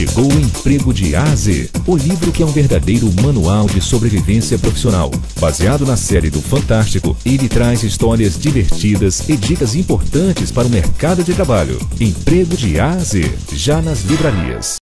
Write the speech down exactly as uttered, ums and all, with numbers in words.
Chegou o Emprego de A a Z, o livro que é um verdadeiro manual de sobrevivência profissional. Baseado na série do Fantástico, ele traz histórias divertidas e dicas importantes para o mercado de trabalho. Emprego de A a Z, já nas livrarias.